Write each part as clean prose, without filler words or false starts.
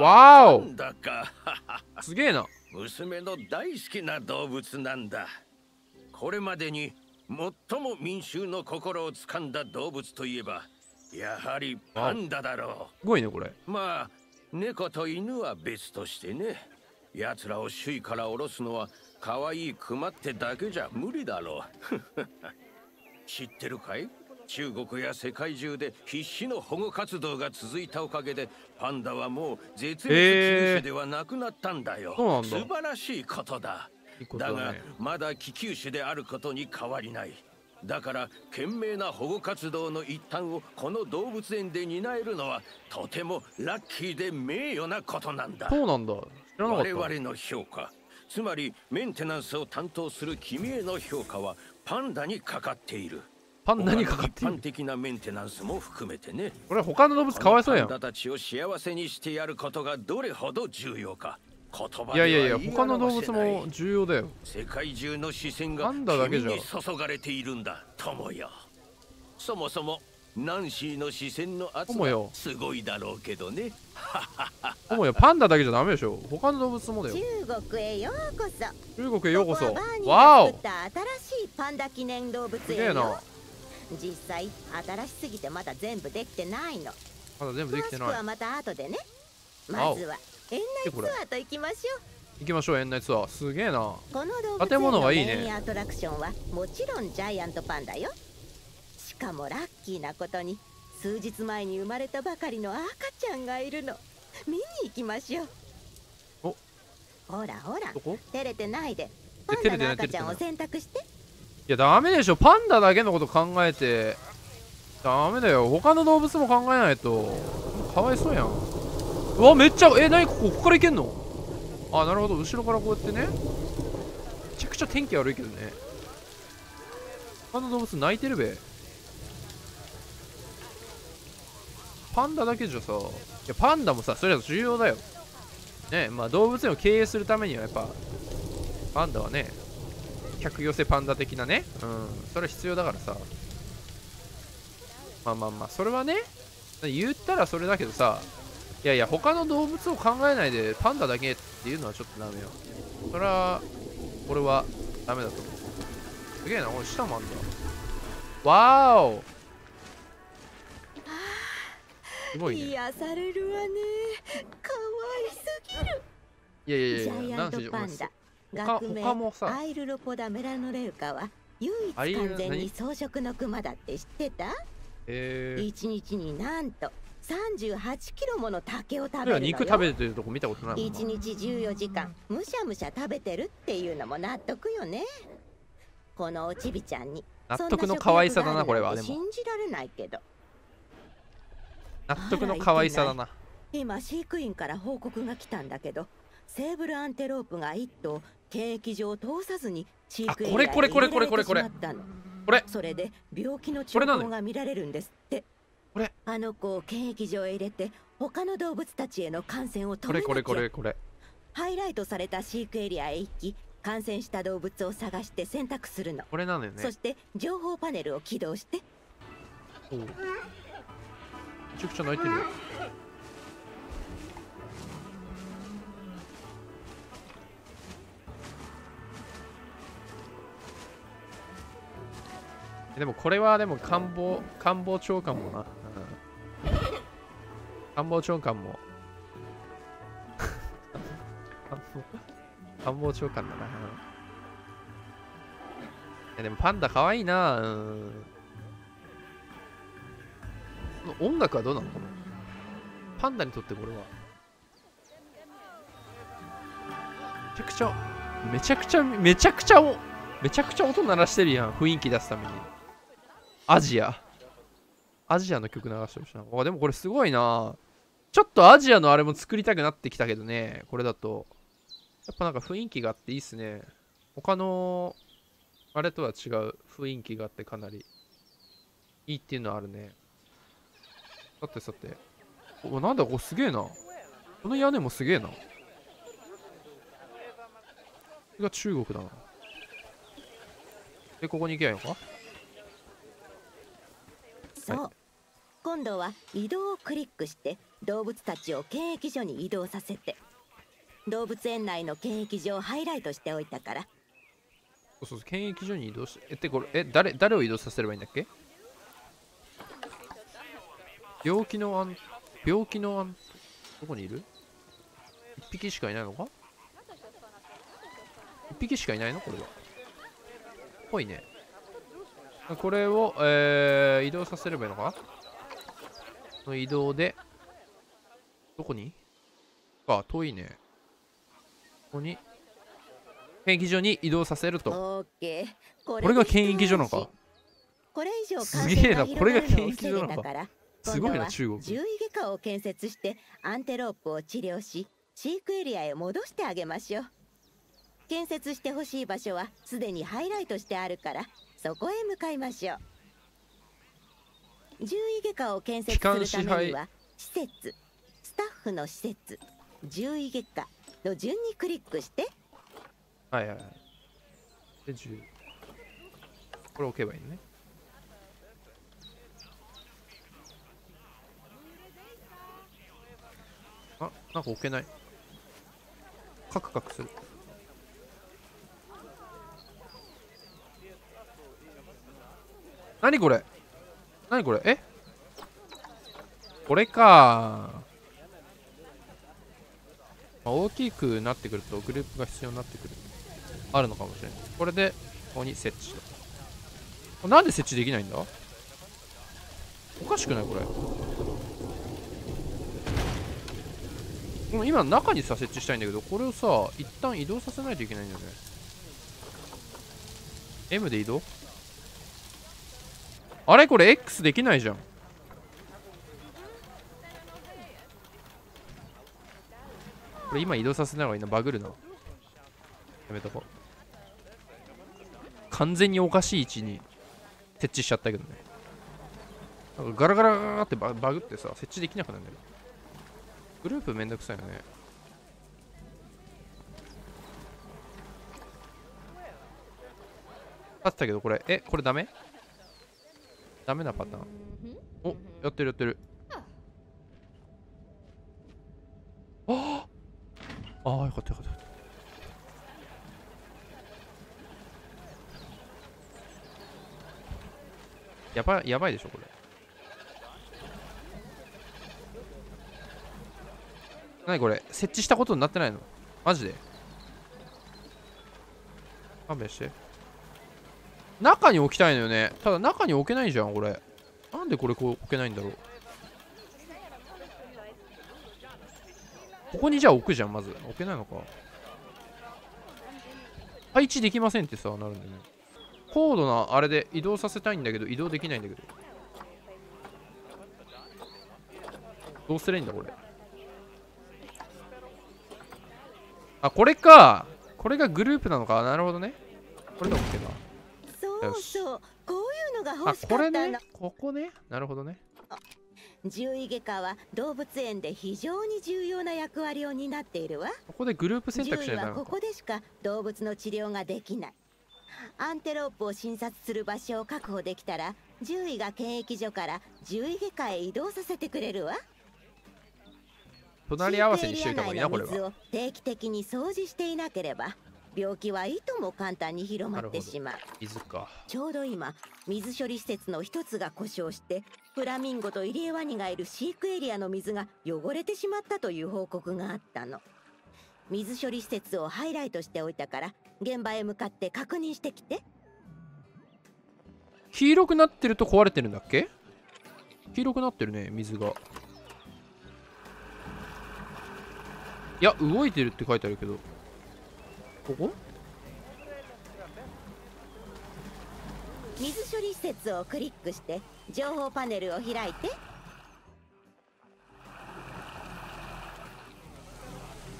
わお、すげえな。娘の大好きな動物なんだ。これまでに最も民衆の心を掴んだ動物といえばやはりパンダだろう。すごいねこれ。まあ猫と犬は別としてね。奴らを首位から下ろすのは可愛いクマってだけじゃ無理だろう。知ってるかい？中国や世界中で必死の保護活動が続いたおかげでパンダはもう絶滅危惧種ではなくなったんだよ。素晴らしいことだ。だがまだ危急種であることに変わりない。だから懸命な保護活動の一端をこの動物園で担えるのはとてもラッキーで名誉なことなんだ。そうなんだ。我々の評価、つまりメンテナンスを担当する君への評価はパンダにかかっている。パンダにかかっている。一般的なメンテナンスも含めてね。これ他の動物かわいそうやん。パンダたちを幸せにしてやることがどれほど重要か。いやいやいや、他の動物も重要だよ。世界中の視線が君に注がれているんだ、友よ。そもそもナンシーの視線の圧はすごいだろうけどね。友よ、パンダだけじゃダメでしょ。他の動物もだよ。中国へようこそ。中国へようこそ。わお。新しいパンダ記念動物園よ。実際新しすぎてまだ全部できてないの。まだ全部できてない。詳しくはまた後でね。まずは園内ツアーと行きましょう。行きましょう、園内ツアー。すげえな。この動物園の建物がいいね。メインアトラクションはもちろんジャイアントパンダよ。しかもラッキーなことに数日前に生まれたばかりの赤ちゃんがいるの。見に行きましょう。お、ほらほら、照れてないでパンダの赤ちゃんを選択して。いやダメでしょ、パンダだけのこと考えてダメだよ。他の動物も考えないとかわいそうやん。うわ、めっちゃ、なにここ、ここから行けんの？あ、なるほど、後ろからこうやってね。めちゃくちゃ天気悪いけどね。他の動物泣いてるべ。パンダだけじゃさ、いや、パンダもさ、それは重要だよ。ね、まあ動物園を経営するためにはやっぱ、パンダはね、客寄せパンダ的なね、それは必要だからさ。まあまあまあ、それはね、言ったらそれだけどさ、いやいや、他の動物を考えないでパンダだけっていうのはちょっとダメよ。それは俺はダメだと思う。すげえな、これ下もあんだ。わーお、すごいね。癒されるわね。かわいすぎる。いやいやいや、なんでしょう。他もさ、アイルロポダメラノレウカは唯一完全に草食のクマだって知ってた？一日になんと38キロもの竹を食べるのよ。肉食べるというとこ見たことないもん。一日14時間むしゃむしゃ食べてるっていうのも納得よね。このおちびちゃんに納得の可愛さだな。これはでも信じられないけど納得の可愛さだな。今飼育員から報告が来たんだけど、セーブルアンテロープが1頭検疫所を通さずに飼育員が入れられてしまったの。それで病気の兆候が見られるんですって。あの子を検疫所へ入れて他の動物たちへの感染を止めなきゃ。これハイライトされた飼育エリアへ行き、感染した動物を探して選択するの。これなのよね。そして情報パネルを起動して。めちゃくちゃ泣いてるよ。でもこれはでも官房長官もな、官房長官も官房長官だな。いやでもパンダかわいいな。音楽はどうなの？パンダにとってこれはめちゃくちゃ音鳴らしてるやん、雰囲気出すために。アジアの曲流してほしいな。あ、でもこれすごいな。ちょっとアジアのあれも作りたくなってきたけどね、これだと。やっぱなんか雰囲気があっていいっすね。他のあれとは違う雰囲気があってかなりいいっていうのはあるね。さて。お、なんだこれすげえな。この屋根もすげえな。これが中国だな。で、ここに行けばいいのか。そう、今度は移動をクリックして動物たちを検疫所に移動させて、動物園内の検疫所をハイライトしておいたから。そうそう、検疫所に移動して、これ誰を移動させればいいんだっけ？病気のどこにいる？1匹しかいないのか？1匹しかいないの？これはぽいね。これを、移動させればいいのかな。移動でどこにか遠いね。ここに検疫所に移動させると。これが検疫所なのか。すげえな、これが検疫所なのか。すごいな、中国。獣医外科を建設してアンテロープを治療し、飼育エリアへ戻してあげましょう。建設してほしい場所はすでにハイライトしてあるから、そこへ向かいましょう。獣医外科を建設するためには、施設、スタッフの施設、獣医外科の順にクリックして。はいはいはい。で10、これ置けばいいね。あ、なんか置けない。カクカクする。なにこれ、なにこれ、え、これか、まあ、大きくなってくるとグループが必要になってくる、あるのかもしれない。これでここに設置と。なんで設置できないんだ、おかしくないこれ。もう今中にさ設置したいんだけど、これをさ一旦移動させないといけないんだよね。 M で移動。あれこれ X できないじゃん。これ今移動させない方がいいな、バグるな。やめとこう。完全におかしい位置に設置しちゃったけどね。なんかガラガラガラって バグってさ、設置できなくなるんだよ。グループめんどくさいよね。立ったけどこれ、これダメ？ダメなパターン。お、やってるやってる。ああ、よかったよかった。やばいやばいでしょこれ。なにこれ、設置したことになってないの、マジで勘弁して。中に置きたいのよね。ただ中に置けないじゃんこれ。なんでこれこう置けないんだろう。ここにじゃあ置くじゃん、まず置けないのか。配置できませんってさなるんだよね。高度なあれで移動させたいんだけど移動できないんだけど、どうすればいいんだこれ。あ、これか、これがグループなのか。なるほどね。これで OK だ。そうそう、こういうのが欲しかったんだ。あ、これね、ここね、なるほどね。獣医外科は動物園で非常に重要な役割を担っているわ。ここでグループ選択肢はここでしか動物の治療ができない。アンテロープを診察する場所を確保できたら、獣医が検疫所から獣医外科へ移動させてくれるわ。隣り合わせにしていた方がいいなこれは。水を定期的に掃除していなければ、病気はいとも簡単に広まってしまう。水か。ちょうど今水処理施設の一つが故障して、フラミンゴとイリエワニがいる飼育エリアの水が汚れてしまったという報告があったの。水処理施設をハイライトしておいたから、現場へ向かって確認してきて。黄色くなってると壊れてるんだっけ？黄色くなってるね、水が。いや動いてるって書いてあるけど、ここ？水処理施設をクリックして情報パネルを開いて。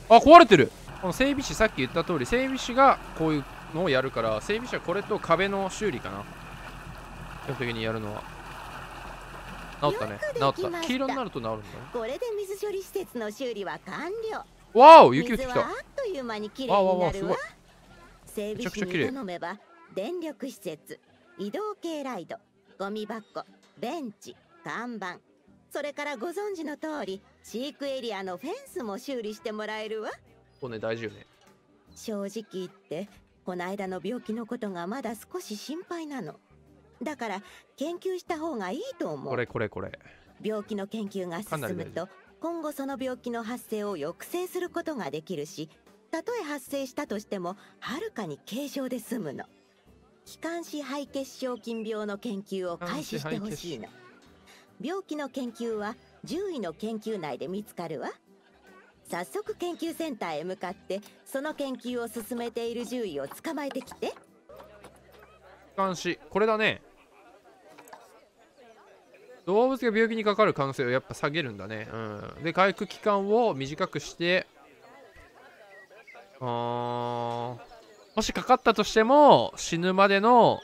あ、壊れてる。この整備士、さっき言った通り整備士がこういうのをやるから、整備士はこれと壁の修理かな、基本的にやるのは。治ったね、治った。黄色になると治るんだね。これで水処理施設の修理は完了。わお、雪降ってきた。わわわ、すごい。整備士に頼めば電力施設、移動系ライド、ゴミ箱、ベンチ、看板、それからご存知の通り飼育エリアのフェンスも修理してもらえるわ。骨大事よね。正直言ってこの間の病気のことがまだ少し心配なの。だから研究した方がいいと思う。これ病気の研究が進むと今後その病気の発生を抑制することができるし、たとえ発生したとしてもはるかに軽症で済むの。気管支肺血症菌病の研究を開始してほしいの。病気の研究は獣医の研究内で見つかるわ。早速研究センターへ向かってその研究を進めている獣医を捕まえてきて。気管支、これだね。動物が病気にかかる可能性をやっぱ下げるんだね。うん、で回復期間を短くして、もしかかったとしても死ぬまでの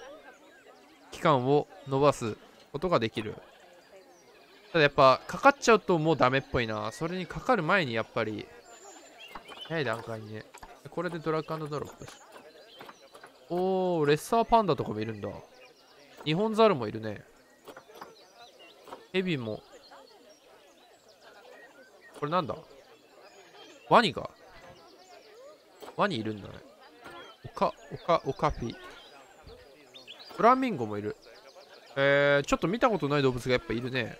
期間を延ばすことができる。ただやっぱかかっちゃうともうダメっぽいな。それにかかる前にやっぱり早い段階にね。これでドラッグ&ドロップ。おー、レッサーパンダとかもいるんだ。ニホンザルもいるね。ヘビも。これなんだ、ワニが。ワニいるんだね。オカピ。フラミンゴもいる。ちょっと見たことない動物がやっぱいるね。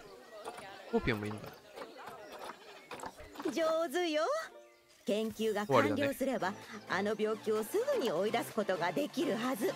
コピオンもいるんだ。上手よ。研究が完了すれば、あの病気をすぐに追い出すことができるはず。